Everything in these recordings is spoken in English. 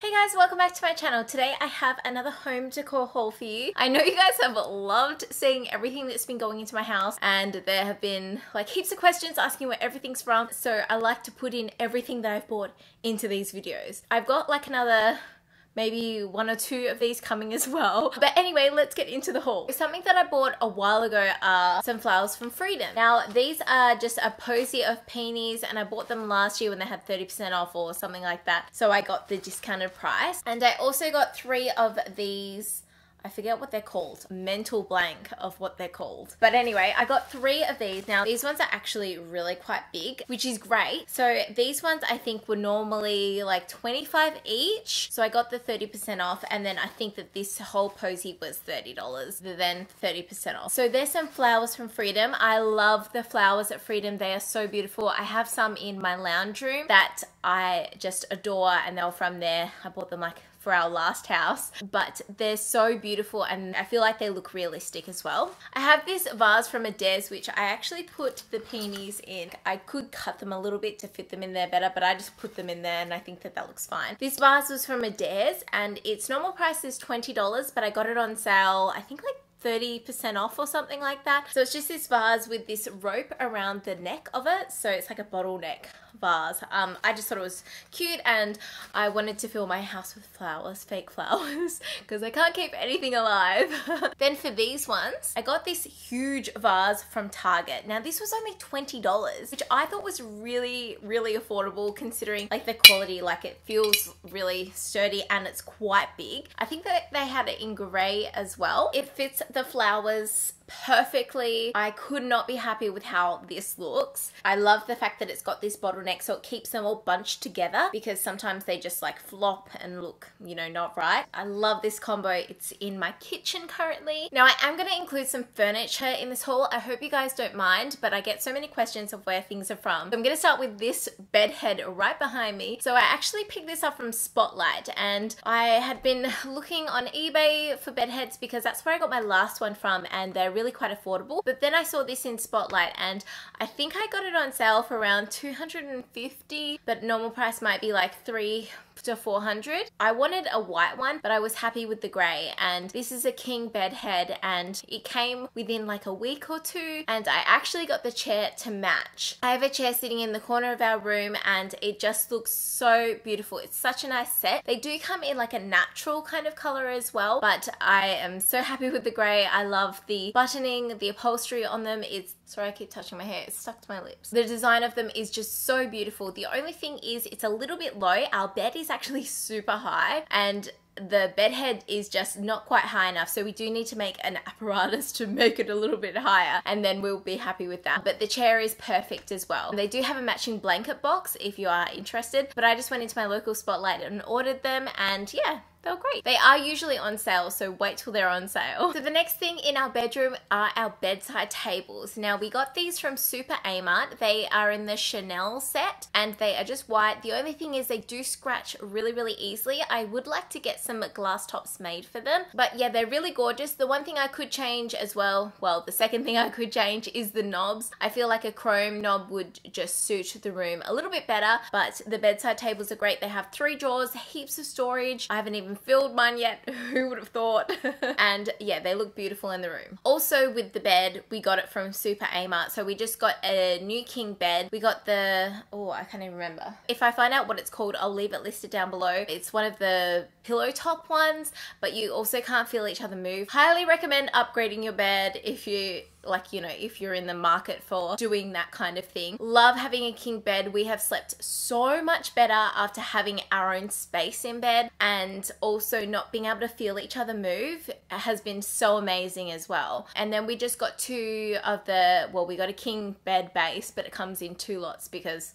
Hey guys, welcome back to my channel. Today I have another home decor haul for you. I know you guys have loved seeing everything that's been going into my house, and there have been like heaps of questions asking where everything's from, so I like to put in everything that I've bought into these videos. I've got like another maybe one or two of these coming as well. But anyway, let's get into the haul. Something that I bought a while ago are some flowers from Freedom. Now, these are just a posy of peonies, and I bought them last year when they had 30% off or something like that. So I got the discounted price. And I also got three of these, I forget what they're called, mental blank of what they're called. But anyway, I got three of these. Now these ones are actually really quite big, which is great. So these ones I think were normally like $25 each. So I got the 30% off, and then I think that this whole posy was $30, then 30% off. So there's some flowers from Freedom. I love the flowers at Freedom. They are so beautiful. I have some in my lounge room that I just adore, and they were from there. I bought them like for our last house, but they're so beautiful and I feel like they look realistic as well. I have this vase from Adairs which I actually put the peonies in. I could cut them a little bit to fit them in there better, but I just put them in there and I think that that looks fine. This vase was from Adairs and its normal price is $20, but I got it on sale I think like 30% off or something like that. So it's just this vase with this rope around the neck of it, so it's like a bottleneck vase. I just thought it was cute and I wanted to fill my house with flowers, fake flowers, because I can't keep anything alive. Then for these ones, I got this huge vase from Target. Now this was only $20, which I thought was really affordable considering like the quality. Like it feels really sturdy and it's quite big. I think that they had it in grey as well. It fits the flowers perfectly. I could not be happy with how this looks. I love the fact that it's got this bottleneck so it keeps them all bunched together, because sometimes they just like flop and look, you know, not right. I love this combo. It's in my kitchen currently. Now I am going to include some furniture in this haul. I hope you guys don't mind, but I get so many questions of where things are from. So I'm going to start with this bed head right behind me. So I actually picked this up from Spotlight, and I had been looking on eBay for bed heads because that's where I got my last one from, and they're really quite affordable. But then I saw this in Spotlight and I think I got it on sale for around $250, but normal price might be like $300 to $400. I wanted a white one, but I was happy with the grey, and this is a king bed head and it came within like a week or two, and I actually got the chair to match. I have a chair sitting in the corner of our room and it just looks so beautiful. It's such a nice set. They do come in like a natural kind of colour as well, but I am so happy with the grey. I love the button, the upholstery on them. It's, sorry I keep touching my hair, it's stuck to my lips. The design of them is just so beautiful. The only thing is it's a little bit low. Our bed is actually super high and the bed head is just not quite high enough, so we do need to make an apparatus to make it a little bit higher, and then we'll be happy with that. But the chair is perfect as well. They do have a matching blanket box if you are interested, but I just went into my local Spotlight and ordered them, and yeah, they're great. They are usually on sale, so wait till they're on sale. So the next thing in our bedroom are our bedside tables. Now we got these from Super Amart. They are in the Chanel set and they are just white. The only thing is they do scratch really easily. I would like to get some glass tops made for them, but yeah, they're really gorgeous. The one thing I could change as well, well, the second thing I could change is the knobs. I feel like a chrome knob would just suit the room a little bit better, but the bedside tables are great. They have three drawers, heaps of storage. I haven't even filled mine yet, who would have thought? And yeah, they look beautiful in the room. Also with the bed, we got it from Super Amart, so we just got a new king bed. We got the, oh, I can't even remember. If I find out what it's called, I'll leave it listed down below. It's one of the pillow top ones, but you also can't feel each other move. Highly recommend upgrading your bed if you like, you know, if you're in the market for doing that kind of thing. Love having a king bed. We have slept so much better after having our own space in bed, and also not being able to feel each other move has been so amazing as well. And then we just got two of the, well, we got a king bed base, but it comes in two lots because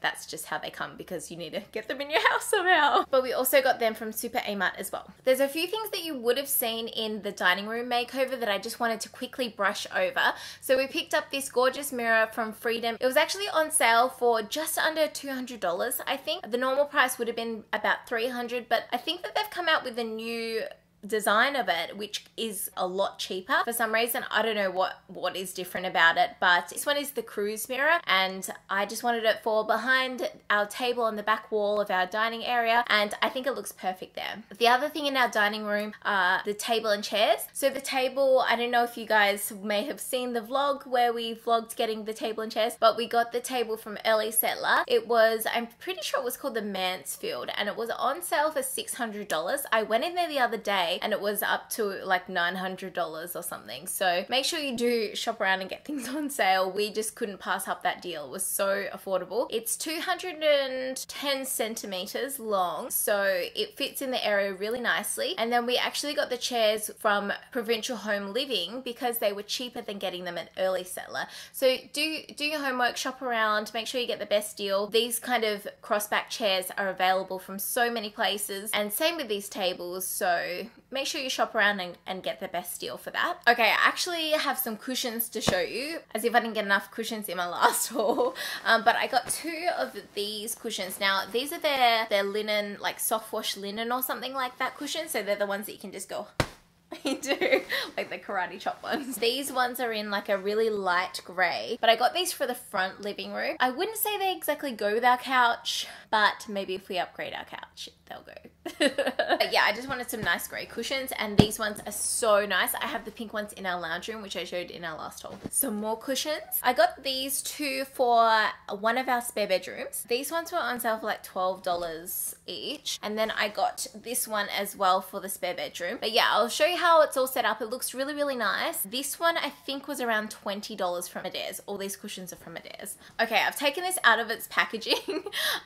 that's just how they come, because you need to get them in your house somehow. But we also got them from Super Amart as well. There's a few things that you would have seen in the dining room makeover that I just wanted to quickly brush over. So we picked up this gorgeous mirror from Freedom. It was actually on sale for just under $200, I think. The normal price would have been about $300, but I think that they've come out with a new design of it, which is a lot cheaper. For some reason, I don't know what is different about it, but this one is the cruise mirror, and I just wanted it for behind our table on the back wall of our dining area, and I think it looks perfect there. The other thing in our dining room are the table and chairs. So the table, I don't know if you guys may have seen the vlog where we vlogged getting the table and chairs, but we got the table from Early Settler. It was, I'm pretty sure it was called the Mansfield, and it was on sale for $600. I went in there the other day and it was up to like $900 or something. So make sure you do shop around and get things on sale. We just couldn't pass up that deal. It was so affordable. It's 210 centimeters long, so it fits in the area really nicely. And then we actually got the chairs from Provincial Home Living because they were cheaper than getting them at Early Settler. So do your homework, shop around, make sure you get the best deal. These kind of crossback chairs are available from so many places, and same with these tables. So make sure you shop around and get the best deal for that. Okay, I actually have some cushions to show you, as if I didn't get enough cushions in my last haul. But I got two of these cushions. Now, these are their linen, like soft wash linen or something like that cushion. So they're the ones that you can just go into, like the karate chop ones. These ones are in like a really light grey, but I got these for the front living room. I wouldn't say they exactly go with our couch, but maybe if we upgrade our couch, they'll go. But yeah, I just wanted some nice grey cushions, and these ones are so nice. I have the pink ones in our lounge room, which I showed in our last haul. Some more cushions. I got these two for one of our spare bedrooms. These ones were on sale for like $12 each, and then I got this one as well for the spare bedroom. But yeah, I'll show you how it's all set up. It looks really, really nice. This one I think was around $20 from Adairs. All these cushions are from Adairs. Okay, I've taken this out of its packaging,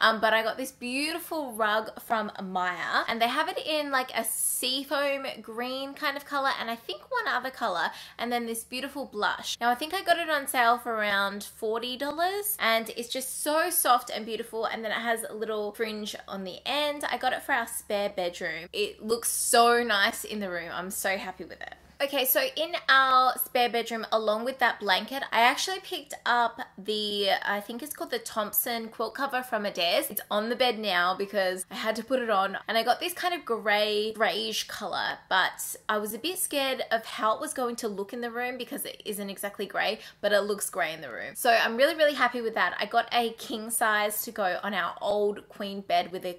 but I got this beautiful rug from Maya, and they have it in like a seafoam green kind of color, and I think one other color, and then this beautiful blush. Now I think I got it on sale for around $40, and it's just so soft and beautiful, and then it has a little fringe on the end. I got it for our spare bedroom. It looks so nice in the room. I'm so happy with it. Okay, so in our spare bedroom, along with that blanket, I actually picked up the, I think it's called the Thompson quilt cover from Adairs. It's on the bed now because I had to put it on, and I got this kind of grayish color, but I was a bit scared of how it was going to look in the room because it isn't exactly gray, but it looks gray in the room. So I'm really, really happy with that. I got a king size to go on our old queen bed with a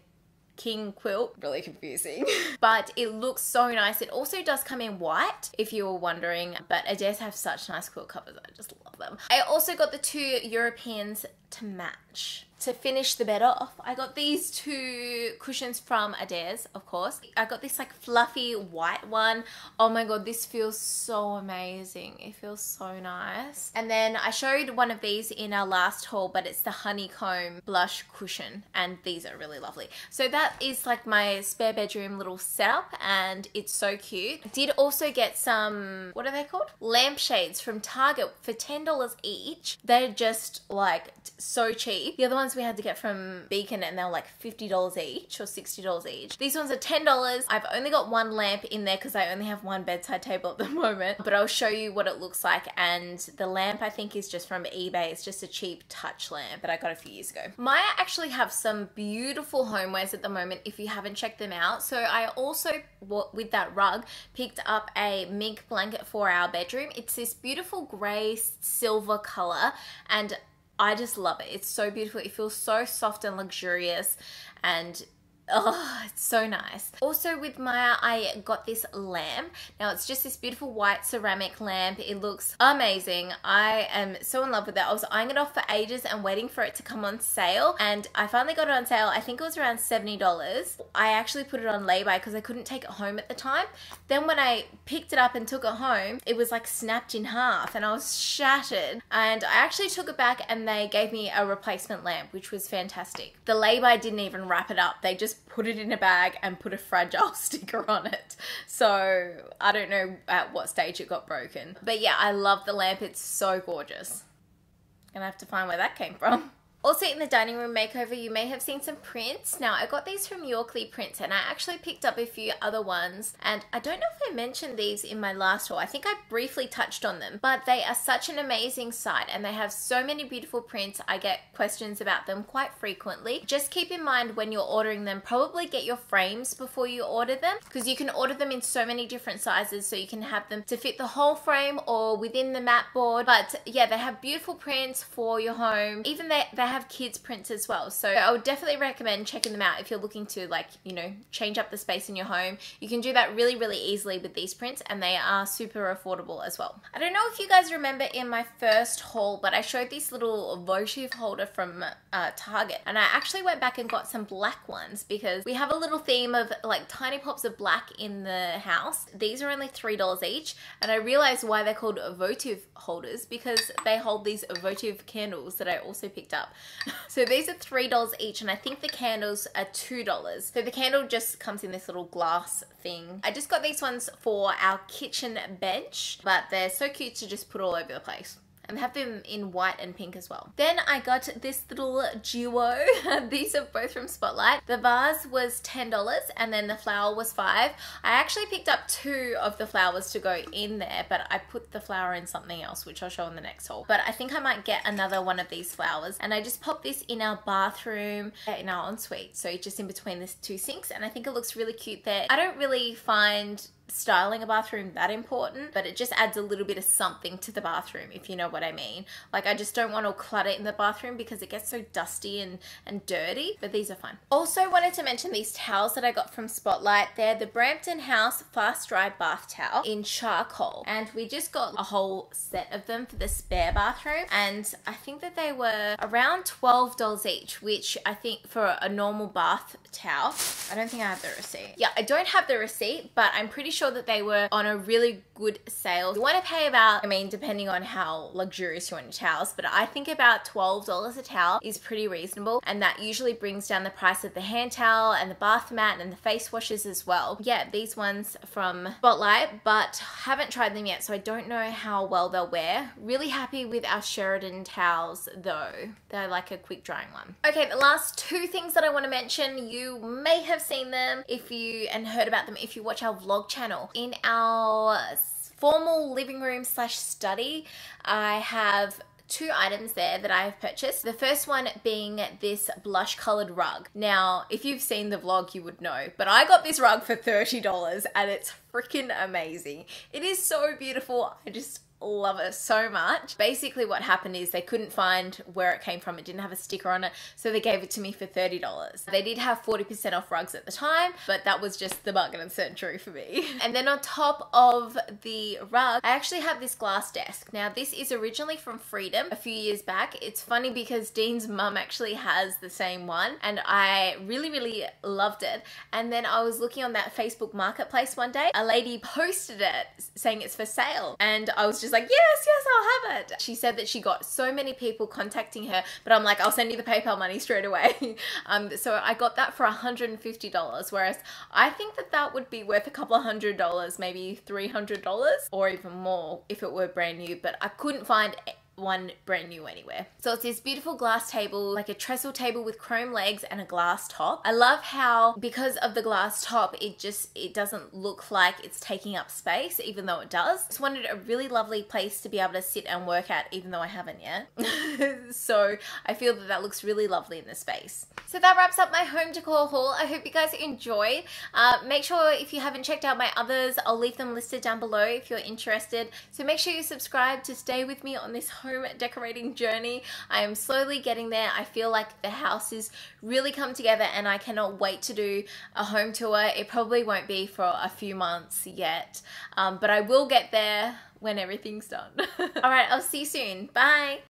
king quilt. Really confusing. But it looks so nice. It also does come in white, if you were wondering, but Adairs have such nice quilt covers. I just love them. I also got the two Europeans to match. To finish the bed off, I got these two cushions from Adairs, of course. I got this like fluffy white one. Oh my god, this feels so amazing. It feels so nice. And then I showed one of these in our last haul, but it's the honeycomb blush cushion, and these are really lovely. So that is like my spare bedroom little setup, and it's so cute. I did also get some, what are they called? Lampshades from Target for $10 each. They're just like so cheap. The other ones we had to get from Beacon, and they were like $50 each or $60 each. These ones are $10. I've only got one lamp in there because I only have one bedside table at the moment, but I'll show you what it looks like. And the lamp I think is just from eBay. It's just a cheap touch lamp that I got a few years ago. Maya actually have some beautiful homewares at the moment if you haven't checked them out. So I also, with that rug, picked up a mink blanket for our bedroom. It's this beautiful grey silver colour, and I just love it. It's so beautiful. It feels so soft and luxurious, and oh, it's so nice. Also with Maya, I got this lamp. Now it's just this beautiful white ceramic lamp. It looks amazing. I am so in love with it. I was eyeing it off for ages and waiting for it to come on sale, and I finally got it on sale. I think it was around $70. I actually put it on lay-by because I couldn't take it home at the time. Then when I picked it up and took it home, it was like snapped in half, and I was shattered. And I actually took it back, and they gave me a replacement lamp, which was fantastic. The lay-by didn't even wrap it up. They just put it in a bag and put a fragile sticker on it. So I don't know at what stage it got broken. But yeah, I love the lamp. It's so gorgeous. Gonna have to find where that came from. Also in the dining room makeover, you may have seen some prints. Now I got these from Yorkelee Prints, and I actually picked up a few other ones, and I don't know if I mentioned these in my last haul. I think I briefly touched on them, but they are such an amazing site and they have so many beautiful prints. I get questions about them quite frequently. Just keep in mind when you're ordering them, probably get your frames before you order them, because you can order them in so many different sizes, so you can have them to fit the whole frame or within the mat board. But yeah, they have beautiful prints for your home. Even they have kids prints as well, so I would definitely recommend checking them out if you're looking to, like, you know, change up the space in your home. You can do that really easily with these prints, and they are super affordable as well. I don't know if you guys remember in my first haul, but I showed this little votive holder from Target, and I actually went back and got some black ones because we have a little theme of like tiny pops of black in the house. These are only $3 each, and I realized why they're called votive holders, because they hold these votive candles that I also picked up. So these are $3 each, and I think the candles are $2. So the candle just comes in this little glass thing. I just got these ones for our kitchen bench, but they're so cute to just put all over the place. And have them in white and pink as well. Then I got this little duo. These are both from Spotlight. The vase was $10 and then the flower was $5. I actually picked up two of the flowers to go in there, but I put the flower in something else, which I'll show in the next haul. But I think I might get another one of these flowers, and I just popped this in our bathroom, in our ensuite. So just in between these two sinks, and I think it looks really cute there. I don't really find styling a bathroom that important, but it just adds a little bit of something to the bathroom, if you know what I mean. Like, I just don't want all clutter in the bathroom because it gets so dusty and dirty, but these are fun. Also wanted to mention these towels that I got from Spotlight. They're the Brampton House Fast Dry Bath Towel in charcoal, and we just got a whole set of them for the spare bathroom, and I think that they were around $12 each, which I think for a normal bath towel. I don't think I have the receipt. Yeah, I don't have the receipt, but I'm pretty sure that they were on a really good sale. You want to pay about, I mean, depending on how luxurious you want your towels, but I think about $12 a towel is pretty reasonable, and that usually brings down the price of the hand towel and the bath mat and the face washes as well. Yeah, these ones from Spotlight, but haven't tried them yet, so I don't know how well they'll wear. Really happy with our Sheridan towels though. They're like a quick drying one. Okay, the last two things that I want to mention, you may have seen them if you and heard about them if you watch our vlog channel. In our formal living room slash study, I have two items there that I have purchased. The first one being this blush colored rug. Now, if you've seen the vlog, you would know, but I got this rug for $30 and it's freaking amazing. It is so beautiful. I just love it so much. Basically what happened is they couldn't find where it came from. It didn't have a sticker on it, so they gave it to me for $30. They did have 40% off rugs at the time, but that was just the bargain of the century for me. And then on top of the rug, I actually have this glass desk. Now this is originally from Freedom a few years back. It's funny because Dean's mum actually has the same one, and I really loved it. And then I was looking on that Facebook marketplace one day, a lady posted it saying it's for sale, and I was just like, yes, I'll have it. She said that she got so many people contacting her, but I'm like, I'll send you the PayPal money straight away. So I got that for $150, whereas I think that that would be worth a couple of $100, maybe $300 or even more if it were brand new, but I couldn't find one brand new anywhere. So it's this beautiful glass table, like a trestle table with chrome legs and a glass top. I love how, because of the glass top, it doesn't look like it's taking up space, even though it does. Just wanted a really lovely place to be able to sit and work at, even though I haven't yet. So I feel that that looks really lovely in the space. So that wraps up my home decor haul. I hope you guys enjoy. Make sure, if you haven't checked out my others, I'll leave them listed down below if you're interested. So make sure you subscribe to stay with me on this home decorating journey. I am slowly getting there. I feel like the house is really come together, and I cannot wait to do a home tour. It probably won't be for a few months yet, but I will get there when everything's done. All right, I'll see you soon. Bye.